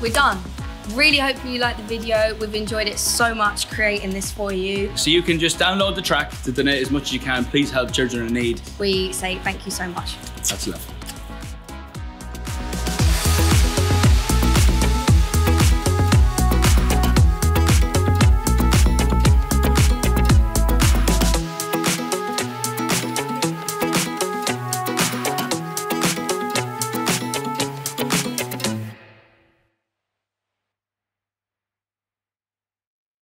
We're done. Really hope you liked the video. We've enjoyed it so much creating this for you. So you can just download the track to donate as much as you can. Please help children in need. We say thank you so much. That's love.